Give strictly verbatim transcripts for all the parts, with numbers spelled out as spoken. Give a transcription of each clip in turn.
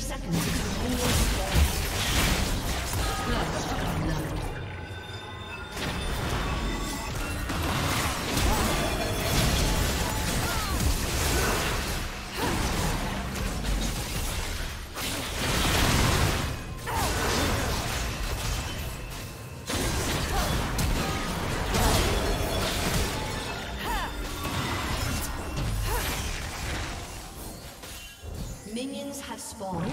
thirty seconds until all is lost. Minions have spawned.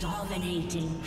Dominating.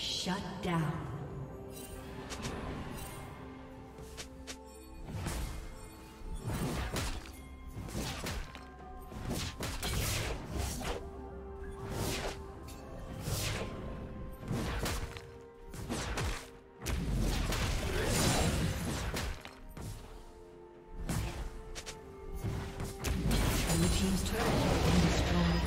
Shut down. team's turret has been destroyed.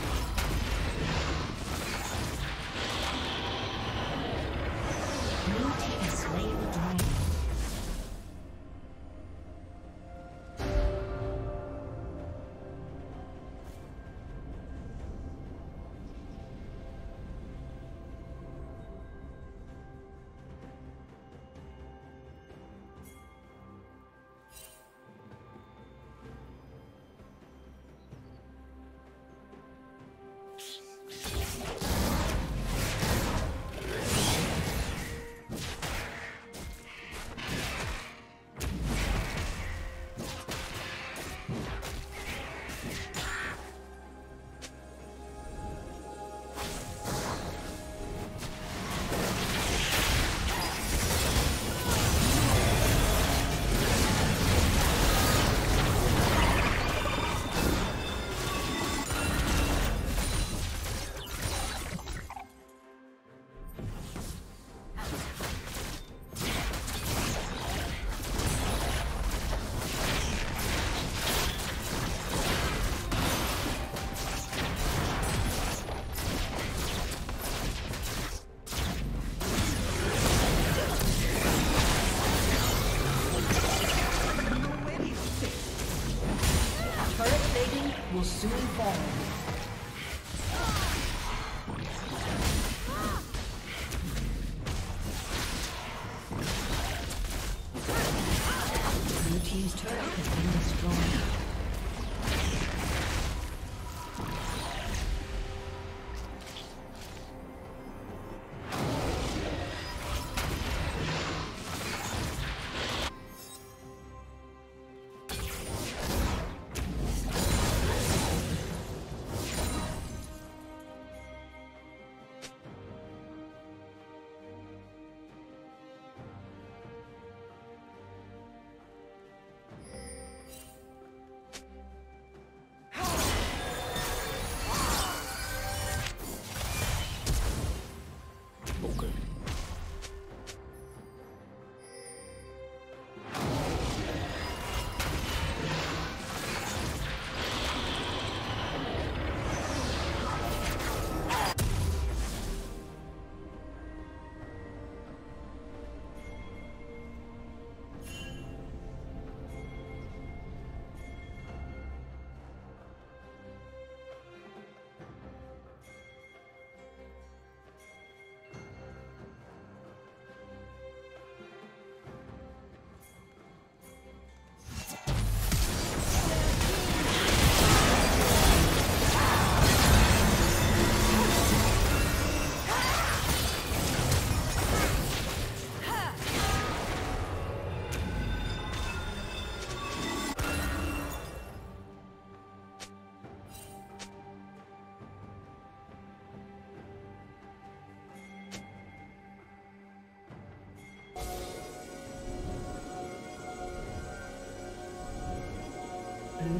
Blue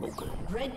Okay. Red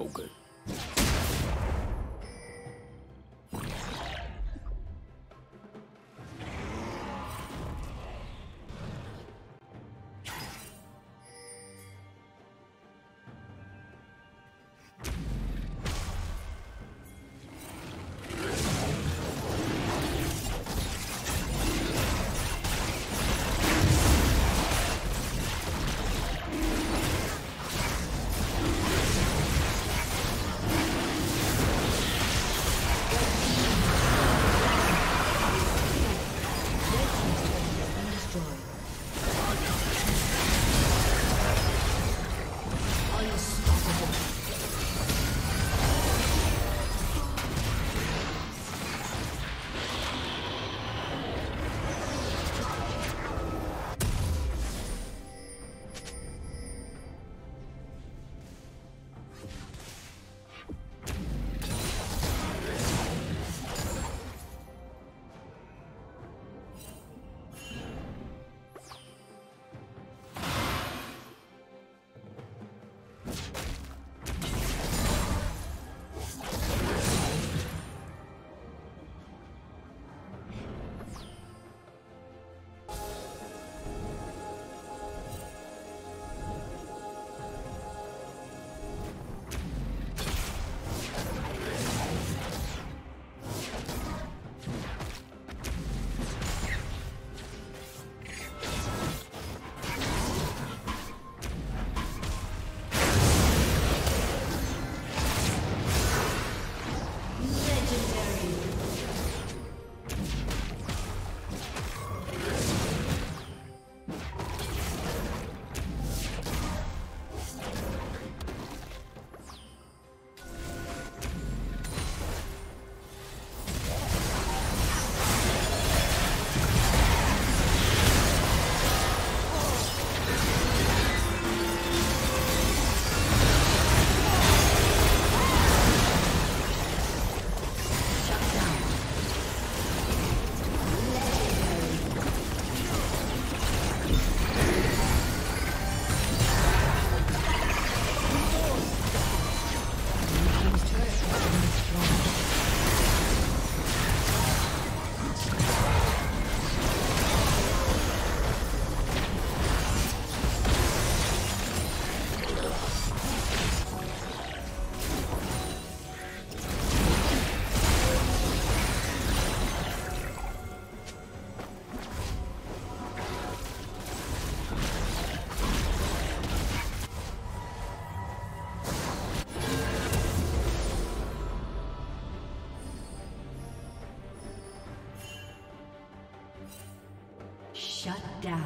Okay. Shut down.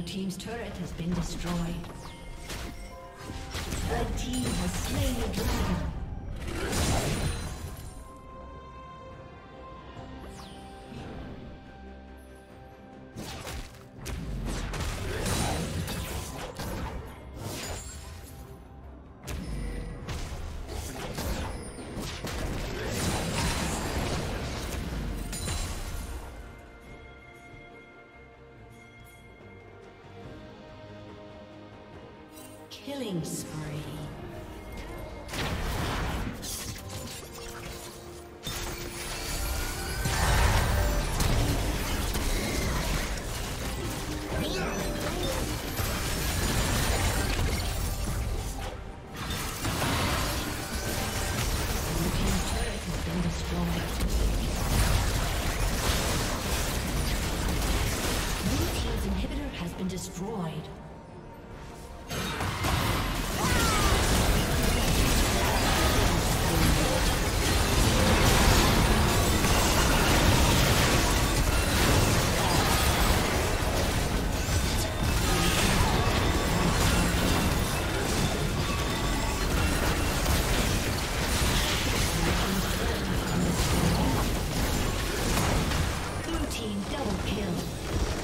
Blue team's turret has been destroyed. Red team has slain the dragon. Killing spree. Double kill.